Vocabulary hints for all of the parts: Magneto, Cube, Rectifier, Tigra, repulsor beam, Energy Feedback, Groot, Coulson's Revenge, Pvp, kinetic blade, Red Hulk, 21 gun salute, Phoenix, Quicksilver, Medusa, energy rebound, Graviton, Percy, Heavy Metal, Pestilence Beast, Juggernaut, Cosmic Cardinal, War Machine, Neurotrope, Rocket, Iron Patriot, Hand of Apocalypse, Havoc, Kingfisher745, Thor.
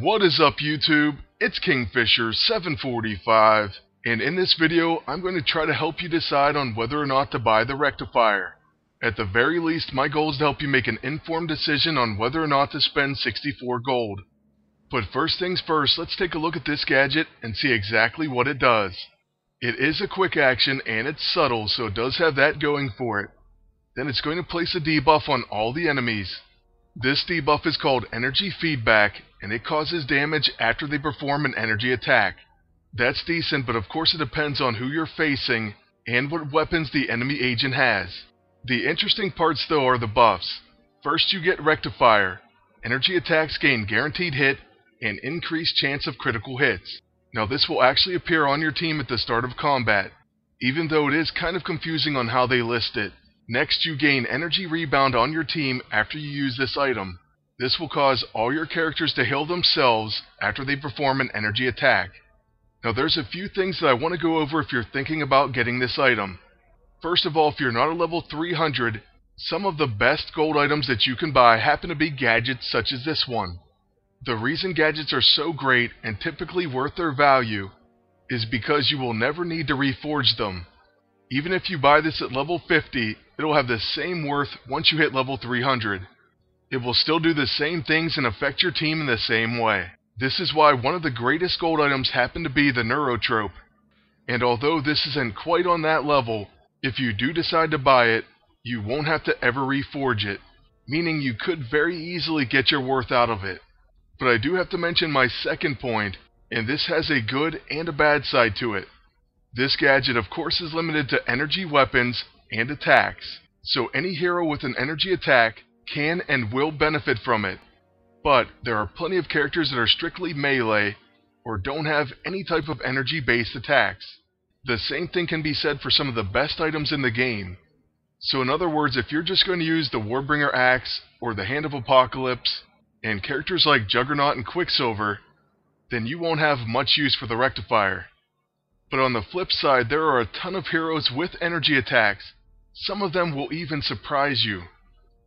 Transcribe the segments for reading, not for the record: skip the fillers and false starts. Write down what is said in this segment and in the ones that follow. What is up, YouTube? It's Kingfisher745, and in this video I'm going to try to help you decide on whether or not to buy the Rectifier. At the very least, my goal is to help you make an informed decision on whether or not to spend 64 gold. But first things first, let's take a look at this gadget and see exactly what it does. It is a quick action and it's subtle, so it does have that going for it. Then it's going to place a debuff on all the enemies. This debuff is called Energy Feedback, and it causes damage after they perform an energy attack. That's decent, but of course it depends on who you're facing and what weapons the enemy agent has. The interesting parts though are the buffs. First, you get Rectifier. Energy attacks gain guaranteed hit and increased chance of critical hits. Now this will actually appear on your team at the start of combat, even though it is kind of confusing on how they list it. Next, you gain Energy Rebound on your team after you use this item. This will cause all your characters to heal themselves after they perform an energy attack. Now there's a few things that I want to go over if you're thinking about getting this item. First of all, if you're not a level 300, some of the best gold items that you can buy happen to be gadgets such as this one. The reason gadgets are so great and typically worth their value is because you will never need to reforge them. Even if you buy this at level 50, it'll have the same worth once you hit level 300. It will still do the same things and affect your team in the same way. This is why one of the greatest gold items happened to be the Neurotrope. And although this isn't quite on that level, if you do decide to buy it, you won't have to ever reforge it, meaning you could very easily get your worth out of it. But I do have to mention my second point, and this has a good and a bad side to it. This gadget, of course, is limited to energy weapons and attacks, so any hero with an energy attack can and will benefit from it, but there are plenty of characters that are strictly melee or don't have any type of energy-based attacks. The same thing can be said for some of the best items in the game. So in other words, if you're just going to use the Warbringer Axe or the Hand of Apocalypse and characters like Juggernaut and Quicksilver, then you won't have much use for the Rectifier. But on the flip side, there are a ton of heroes with energy attacks. Some of them will even surprise you.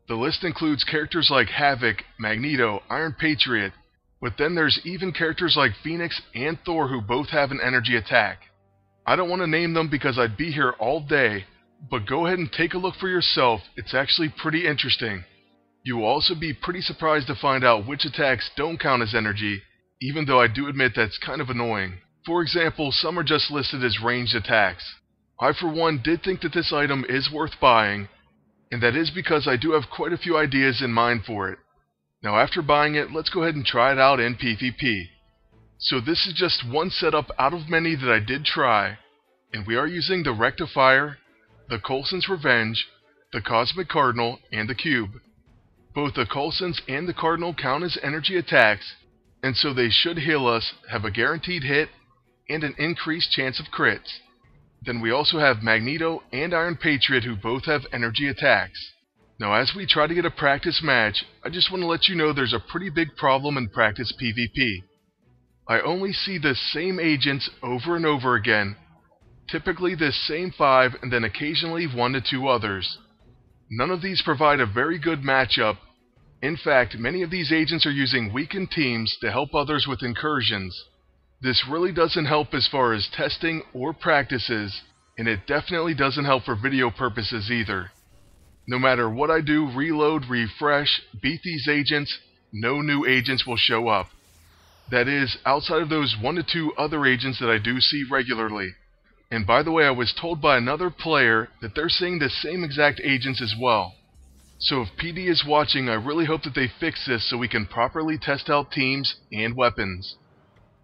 The list includes characters like Havoc, Magneto, Iron Patriot, but then there's even characters like Phoenix and Thor who both have an energy attack. I don't want to name them because I'd be here all day, but go ahead and take a look for yourself. It's actually pretty interesting. You will also be pretty surprised to find out which attacks don't count as energy, even though I do admit that's kind of annoying. For example, some are just listed as ranged attacks. I for one did think that this item is worth buying, and that is because I do have quite a few ideas in mind for it. Now after buying it, let's go ahead and try it out in PvP. So this is just one setup out of many that I did try, and we are using the Rectifier, the Coulson's Revenge, the Cosmic Cardinal, and the Cube. Both the Coulson's and the Cardinal count as energy attacks, and so they should heal us, have a guaranteed hit, and an increased chance of crits. Then we also have Magneto and Iron Patriot who both have energy attacks. Now as we try to get a practice match, I just want to let you know there's a pretty big problem in practice PvP. I only see the same agents over and over again, typically the same 5 and then occasionally 1 to 2 others. None of these provide a very good matchup. In fact, many of these agents are using weakened teams to help others with incursions. This really doesn't help as far as testing or practices, and it definitely doesn't help for video purposes either. No matter what I do, reload, refresh, beat these agents, no new agents will show up. That is, outside of those 1 to 2 other agents that I do see regularly. And by the way, I was told by another player that they're seeing the same exact agents as well. So if PD is watching, I really hope that they fix this so we can properly test out teams and weapons.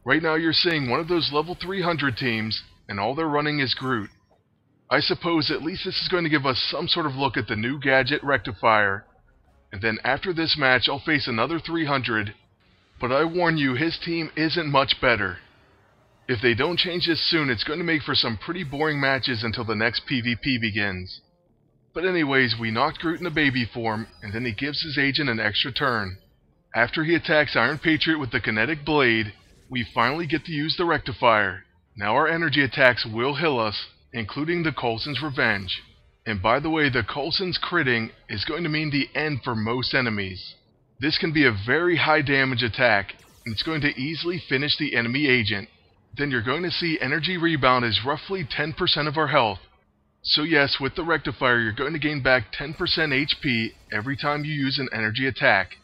Right now you're seeing one of those level 300 teams, and all they're running is Groot. I suppose at least this is going to give us some sort of look at the new gadget Rectifier, and then after this match I'll face another 300, but I warn you, his team isn't much better. If they don't change this soon, it's going to make for some pretty boring matches until the next PvP begins. But anyways, we knocked Groot in the baby form, and then he gives his agent an extra turn. After he attacks Iron Patriot with the kinetic blade, we finally get to use the Rectifier. Now our energy attacks will heal us, including the Coulson's Revenge. And by the way, the Coulson's critting is going to mean the end for most enemies. This can be a very high damage attack, and it's going to easily finish the enemy agent. Then you're going to see energy rebound is roughly 10% of our health. So yes, with the rectifier you're going to gain back 10% HP every time you use an energy attack.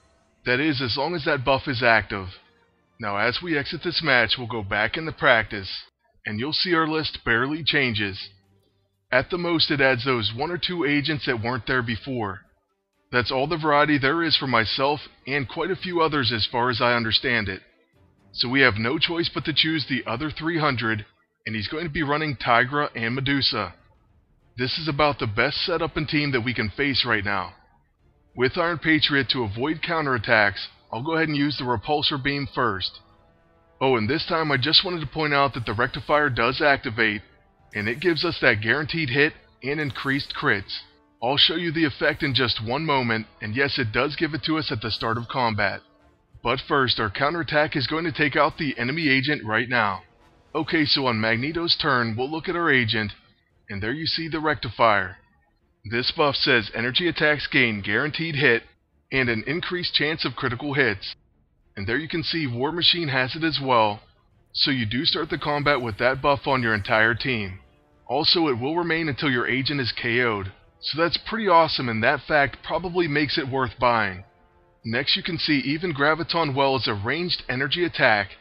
That is, as long as that buff is active. Now as we exit this match, we'll go back into practice, and you'll see our list barely changes. At the most it adds those 1 or 2 agents that weren't there before. That's all the variety there is for myself and quite a few others as far as I understand it. So we have no choice but to choose the other 300, and he's going to be running Tigra and Medusa. This is about the best setup and team that we can face right now. With Iron Patriot, to avoid counterattacks, I'll go ahead and use the repulsor beam first. Oh, and this time I just wanted to point out that the rectifier does activate, and it gives us that guaranteed hit and increased crits. I'll show you the effect in just 1 moment, and yes, it does give it to us at the start of combat. But first, our counterattack is going to take out the enemy agent right now. Okay, so on Magneto's turn, we'll look at our agent, and there you see the rectifier. This buff says energy attacks gain guaranteed hit and an increased chance of critical hits. And there you can see War Machine has it as well, so you do start the combat with that buff on your entire team. Also, it will remain until your agent is KO'd, so that's pretty awesome, and that fact probably makes it worth buying. Next you can see even Graviton well is a ranged energy attack,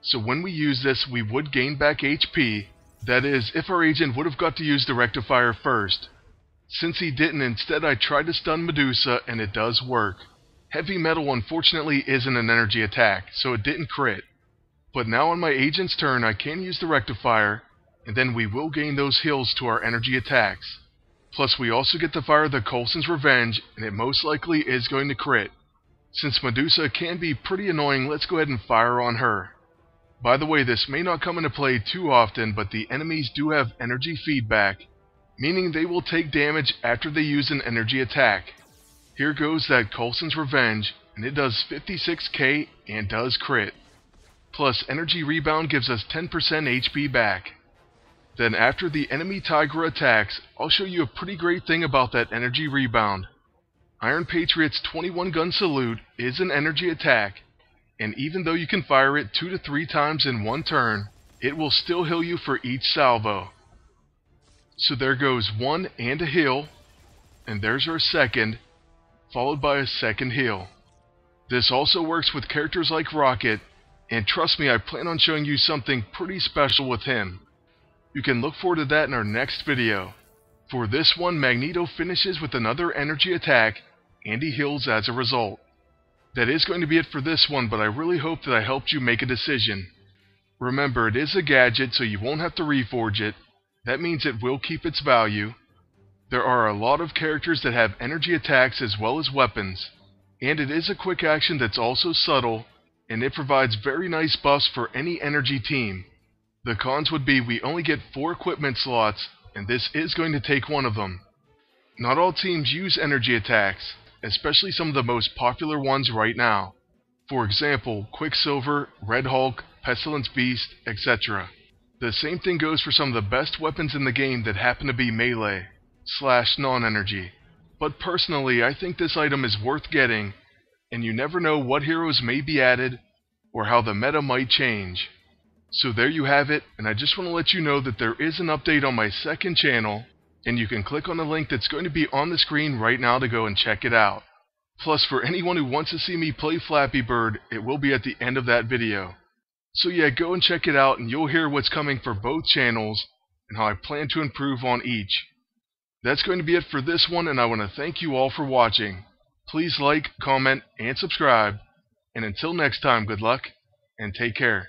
so when we use this we would gain back HP, that is, if our agent would have got to use the rectifier first. Since he didn't, instead I tried to stun Medusa, and it does work. Heavy Metal unfortunately isn't an energy attack, so it didn't crit. But now on my agent's turn I can use the rectifier, and then we will gain those heals to our energy attacks. Plus we also get to fire the Coulson's Revenge, and it most likely is going to crit. Since Medusa can be pretty annoying, let's go ahead and fire on her. By the way, this may not come into play too often, but the enemies do have energy feedback, meaning they will take damage after they use an energy attack. Here goes that Coulson's Revenge, and it does 56k and does crit. Plus energy rebound gives us 10% HP back. Then after the enemy Tigra attacks, I'll show you a pretty great thing about that energy rebound. Iron Patriot's 21 gun salute is an energy attack, and even though you can fire it 2 to 3 times in 1 turn, it will still heal you for each salvo. So there goes 1 and a heal, and there's our second, followed by a second heal. This also works with characters like Rocket, and trust me, I plan on showing you something pretty special with him. You can look forward to that in our next video. For this one, Magneto finishes with another energy attack, and he heals as a result. That is going to be it for this one, but I really hope that I helped you make a decision. Remember, it is a gadget, so you won't have to reforge it. That means it will keep its value. There are a lot of characters that have energy attacks as well as weapons, and it is a quick action that's also subtle, and it provides very nice buffs for any energy team. The cons would be we only get 4 equipment slots, and this is going to take one of them. Not all teams use energy attacks, especially some of the most popular ones right now. For example, Quicksilver, Red Hulk, Pestilence Beast, etc. The same thing goes for some of the best weapons in the game that happen to be melee / non-energy. But personally, I think this item is worth getting, and you never know what heroes may be added or how the meta might change. So there you have it, and I just want to let you know that there is an update on my second channel, and you can click on the link that's going to be on the screen right now to go and check it out. Plus, for anyone who wants to see me play Flappy Bird, it will be at the end of that video. So yeah, go and check it out, and you'll hear what's coming for both channels, and how I plan to improve on each. That's going to be it for this one, and I want to thank you all for watching. Please like, comment, and subscribe, and until next time, good luck, and take care.